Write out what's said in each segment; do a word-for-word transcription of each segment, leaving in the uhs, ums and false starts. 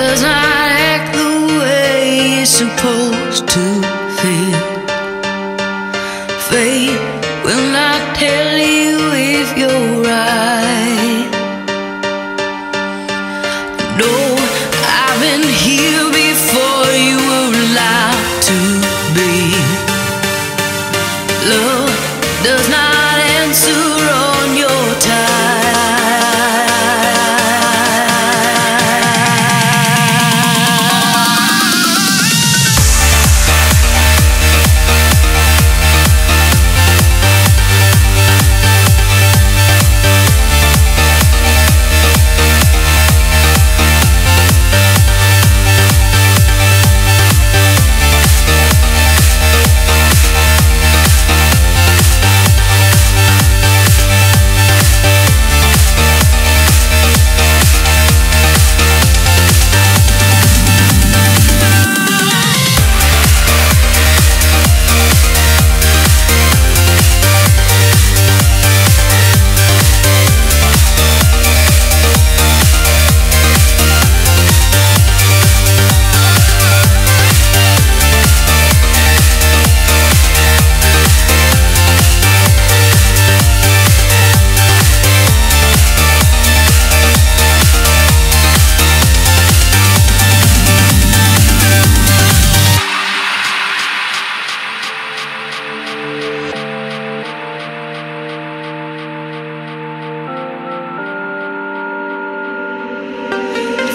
does not act the way it's supposed to feel. Fate will not tell you if you're right. No, I've been here before you were allowed to be. Love does not answer on your time.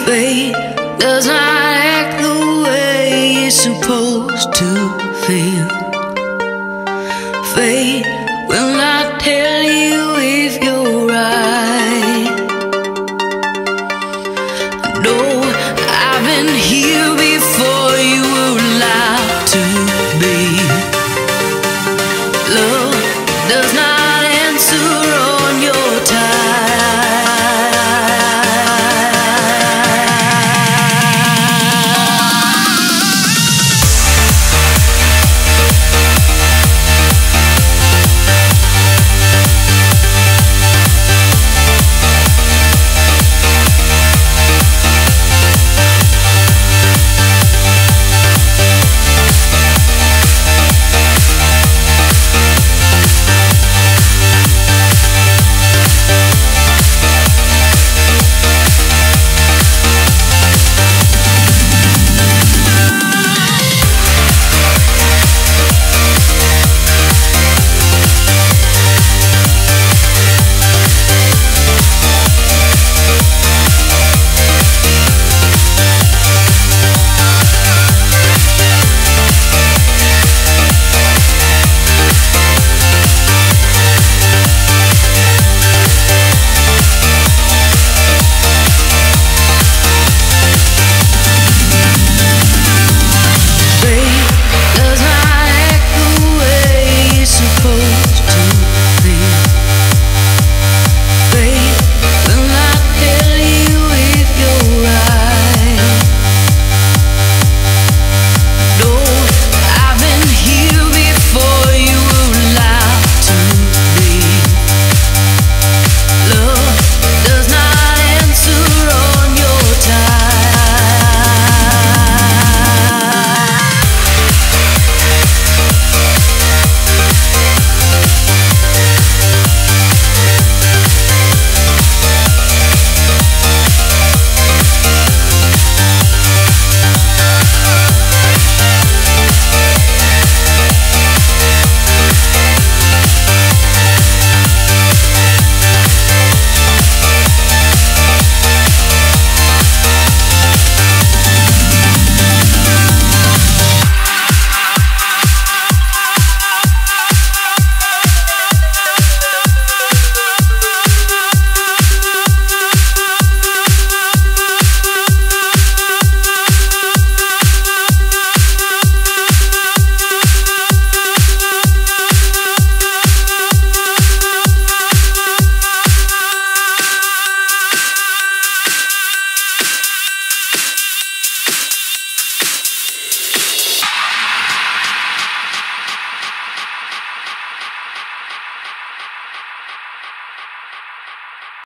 Fate does not act the way it's supposed to feel.